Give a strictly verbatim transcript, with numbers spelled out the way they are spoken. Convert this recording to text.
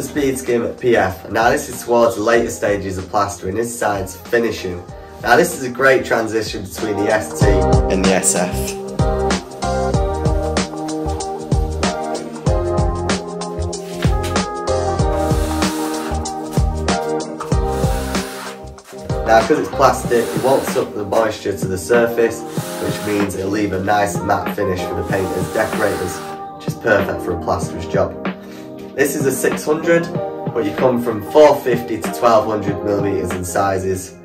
the Speedskim P F. Now this is towards the later stages of plastering, this side's finishing. Now this is a great transition between the S T and the S F. Now because it's plastic, it won't suck the moisture to the surface, which means it'll leave a nice matte finish for the painters, decorators, which is perfect for a plasterer's job. This is a six hundred, but you come from four fifty to twelve hundred millimetres in sizes.